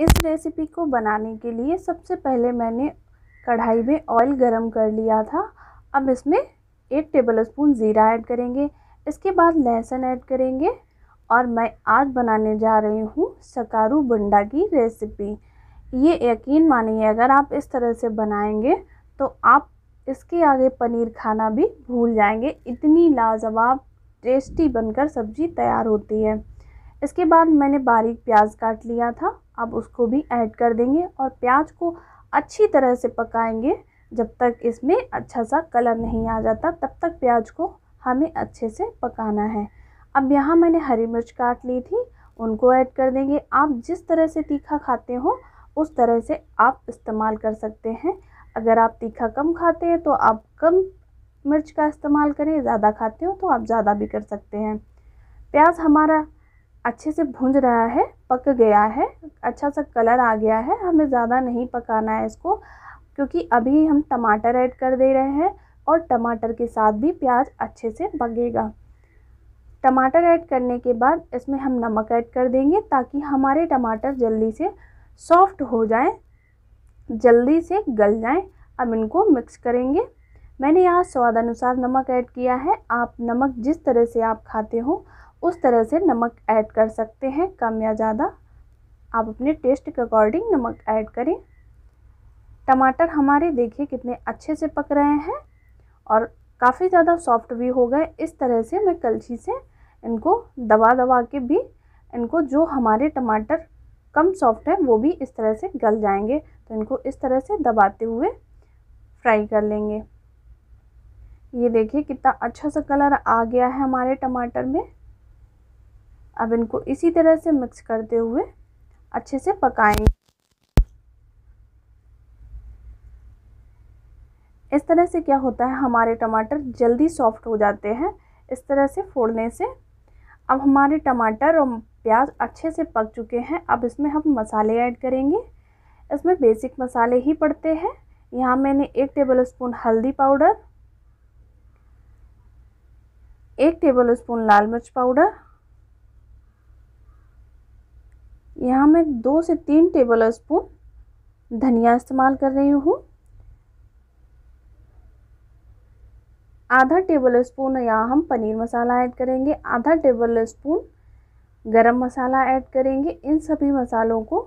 इस रेसिपी को बनाने के लिए सबसे पहले मैंने कढ़ाई में ऑयल गरम कर लिया था। अब इसमें 1 टेबलस्पून ज़ीरा ऐड करेंगे, इसके बाद लहसुन ऐड करेंगे। और मैं आज बनाने जा रही हूँ सकारू बंडा की रेसिपी। ये यकीन मानिए अगर आप इस तरह से बनाएंगे तो आप इसके आगे पनीर खाना भी भूल जाएंगे, इतनी लाजवाब टेस्टी बनकर सब्ज़ी तैयार होती है। इसके बाद मैंने बारीक प्याज काट लिया था, अब उसको भी ऐड कर देंगे और प्याज को अच्छी तरह से पकाएंगे जब तक इसमें अच्छा सा कलर नहीं आ जाता, तब तक प्याज को हमें अच्छे से पकाना है। अब यहाँ मैंने हरी मिर्च काट ली थी, उनको ऐड कर देंगे। आप जिस तरह से तीखा खाते हो उस तरह से आप इस्तेमाल कर सकते हैं। अगर आप तीखा कम खाते हैं तो आप कम मिर्च का इस्तेमाल करें, ज़्यादा खाते हो तो आप ज़्यादा भी कर सकते हैं। प्याज हमारा अच्छे से भुंज रहा है, पक गया है, अच्छा सा कलर आ गया है। हमें ज़्यादा नहीं पकाना है इसको, क्योंकि अभी हम टमाटर ऐड कर दे रहे हैं और टमाटर के साथ भी प्याज अच्छे से पकेगा। टमाटर ऐड करने के बाद इसमें हम नमक ऐड कर देंगे ताकि हमारे टमाटर जल्दी से सॉफ्ट हो जाएं, जल्दी से गल जाएं। अब इनको मिक्स करेंगे। मैंने यहाँ स्वाद अनुसार नमक ऐड किया है, आप नमक जिस तरह से आप खाते हो उस तरह से नमक ऐड कर सकते हैं, कम या ज़्यादा आप अपने टेस्ट के अकॉर्डिंग नमक ऐड करें। टमाटर हमारे देखिए कितने अच्छे से पक रहे हैं और काफ़ी ज़्यादा सॉफ्ट भी हो गए। इस तरह से मैं कलछी से इनको दबा दबा के भी इनको, जो हमारे टमाटर कम सॉफ्ट है वो भी इस तरह से गल जाएंगे, तो इनको इस तरह से दबाते हुए फ्राई कर लेंगे। ये देखिए कितना अच्छा सा कलर आ गया है हमारे टमाटर में। अब इनको इसी तरह से मिक्स करते हुए अच्छे से पकाएंगे। इस तरह से क्या होता है हमारे टमाटर जल्दी सॉफ्ट हो जाते हैं इस तरह से फोड़ने से। अब हमारे टमाटर और प्याज अच्छे से पक चुके हैं। अब इसमें हम मसाले ऐड करेंगे। इसमें बेसिक मसाले ही पड़ते हैं। यहाँ मैंने 1 टेबलस्पून हल्दी पाउडर, 1 टेबलस्पून लाल मिर्च पाउडर, यहाँ मैं 2 से 3 टेबलस्पून धनिया इस्तेमाल कर रही हूँ, आधा टेबलस्पून यहाँ हम पनीर मसाला ऐड करेंगे, आधा टेबलस्पून गरम मसाला ऐड करेंगे इन सभी मसालों को,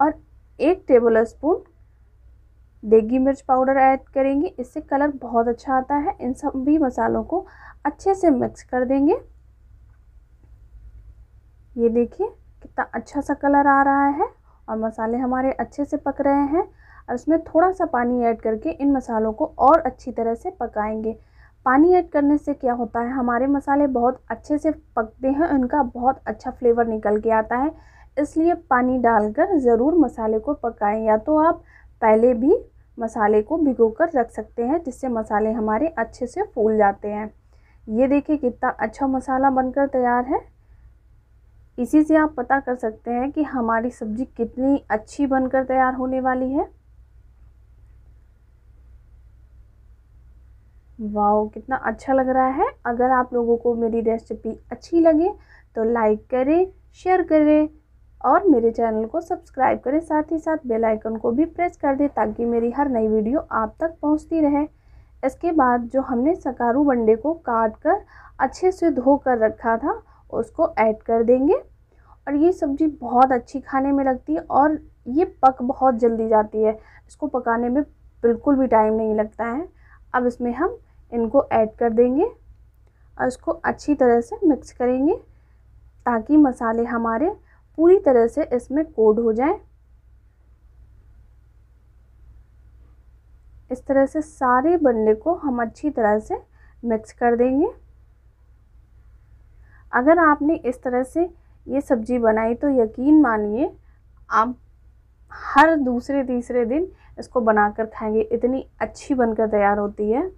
और 1 टेबलस्पून देगी मिर्च पाउडर ऐड करेंगे। इससे कलर बहुत अच्छा आता है। इन सभी मसालों को अच्छे से मिक्स कर देंगे। ये देखिए कितना अच्छा सा कलर आ रहा है और मसाले हमारे अच्छे से पक रहे हैं। और इसमें थोड़ा सा पानी ऐड करके इन मसालों को और अच्छी तरह से पकाएंगे। पानी ऐड करने से क्या होता है हमारे मसाले बहुत अच्छे से पकते हैं, उनका बहुत अच्छा फ्लेवर निकल के आता है। इसलिए पानी डालकर ज़रूर मसाले को पकाएं, या तो आप पहले भी मसाले को भिगोकर रख सकते हैं जिससे मसाले हमारे अच्छे से फूल जाते हैं। ये देखिए कितना अच्छा मसाला बनकर तैयार है। इसी से आप पता कर सकते हैं कि हमारी सब्ज़ी कितनी अच्छी बनकर तैयार होने वाली है। वाओ कितना अच्छा लग रहा है। अगर आप लोगों को मेरी रेसिपी अच्छी लगे तो लाइक करें, शेयर करें और मेरे चैनल को सब्सक्राइब करें। साथ ही साथ बेल आइकन को भी प्रेस कर दें ताकि मेरी हर नई वीडियो आप तक पहुंचती रहे। इसके बाद जो हमने सकारू बंडे को काट कर अच्छे से धो कर रखा था उसको ऐड कर देंगे। और ये सब्ज़ी बहुत अच्छी खाने में लगती है और ये पक बहुत जल्दी जाती है, इसको पकाने में बिल्कुल भी टाइम नहीं लगता है। अब इसमें हम इनको ऐड कर देंगे और इसको अच्छी तरह से मिक्स करेंगे ताकि मसाले हमारे पूरी तरह से इसमें कोट हो जाए। इस तरह से सारे बंडे को हम अच्छी तरह से मिक्स कर देंगे। अगर आपने इस तरह से ये सब्ज़ी बनाई तो यकीन मानिए आप हर दूसरे तीसरे दिन इसको बनाकर खाएंगे, इतनी अच्छी बनकर तैयार होती है।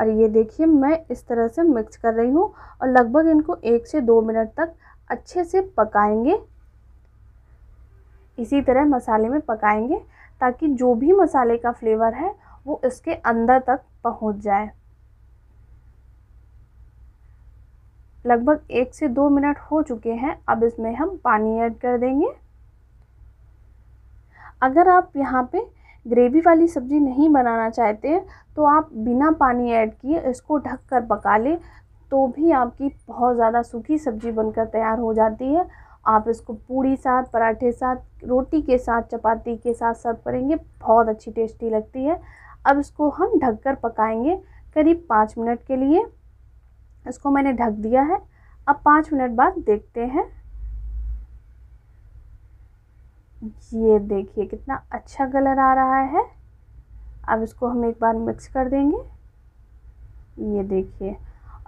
और ये देखिए मैं इस तरह से मिक्स कर रही हूँ और लगभग इनको 1 से 2 मिनट तक अच्छे से पकाएंगे। इसी तरह मसाले में पकाएंगे ताकि जो भी मसाले का फ्लेवर है वो इसके अंदर तक पहुँच जाए। लगभग 1 से 2 मिनट हो चुके हैं। अब इसमें हम पानी ऐड कर देंगे अगर आप यहाँ पे ग्रेवी वाली सब्ज़ी नहीं बनाना चाहते तो आप बिना पानी ऐड किए इसको ढक कर पका लें तो भी आपकी बहुत ज़्यादा सूखी सब्ज़ी बनकर तैयार हो जाती है। आप इसको पूड़ी साथ, पराठे साथ, रोटी के साथ, चपाती के साथ सर्व करेंगे, बहुत अच्छी टेस्टी लगती है। अब इसको हम ढक कर पकाएंगे करीब 5 मिनट के लिए। इसको मैंने ढक दिया है। अब 5 मिनट बाद देखते हैं। ये देखिए कितना अच्छा कलर आ रहा है। अब इसको हम एक बार मिक्स कर देंगे। ये देखिए,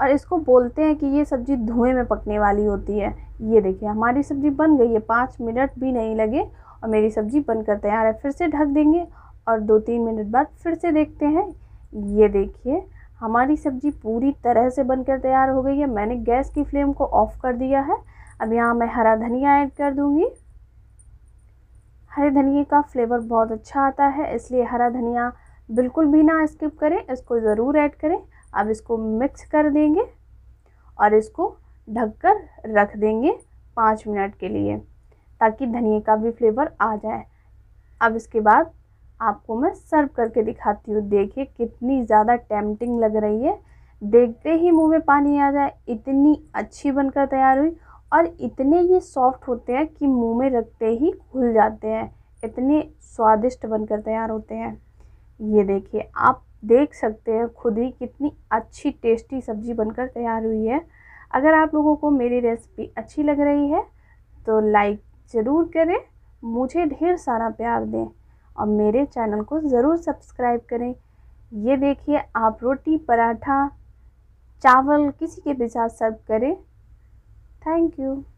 और इसको बोलते हैं कि ये सब्ज़ी धुएं में पकने वाली होती है। ये देखिए हमारी सब्ज़ी बन गई है, 5 मिनट भी नहीं लगे और मेरी सब्ज़ी बनकर तैयार है। फिर से ढक देंगे और 2-3 मिनट बाद फिर से देखते हैं। ये देखिए हमारी सब्ज़ी पूरी तरह से बनकर तैयार हो गई है। मैंने गैस की फ्लेम को ऑफ़ कर दिया है। अब यहाँ मैं हरा धनिया ऐड कर दूँगी। हरे धनिए का फ्लेवर बहुत अच्छा आता है, इसलिए हरा धनिया बिल्कुल भी ना स्किप करें, इसको ज़रूर ऐड करें। अब इसको मिक्स कर देंगे और इसको ढककर रख देंगे 5 मिनट के लिए ताकि धनिए का भी फ्लेवर आ जाए। अब इसके बाद आपको मैं सर्व करके दिखाती हूँ। देखिए कितनी ज़्यादा टेम्पटिंग लग रही है, देखते ही मुंह में पानी आ जाए, इतनी अच्छी बनकर तैयार हुई। और इतने ये सॉफ्ट होते हैं कि मुंह में रखते ही खुल जाते हैं, इतने स्वादिष्ट बनकर तैयार होते हैं। ये देखिए आप देख सकते हैं खुद ही कितनी अच्छी टेस्टी सब्ज़ी बनकर तैयार हुई है। अगर आप लोगों को मेरी रेसिपी अच्छी लग रही है तो लाइक ज़रूर करें, मुझे ढेर सारा प्यार दें और मेरे चैनल को ज़रूर सब्सक्राइब करें। ये देखिए आप रोटी, पराठा, चावल किसी के भी साथ सर्व करें। Thank you.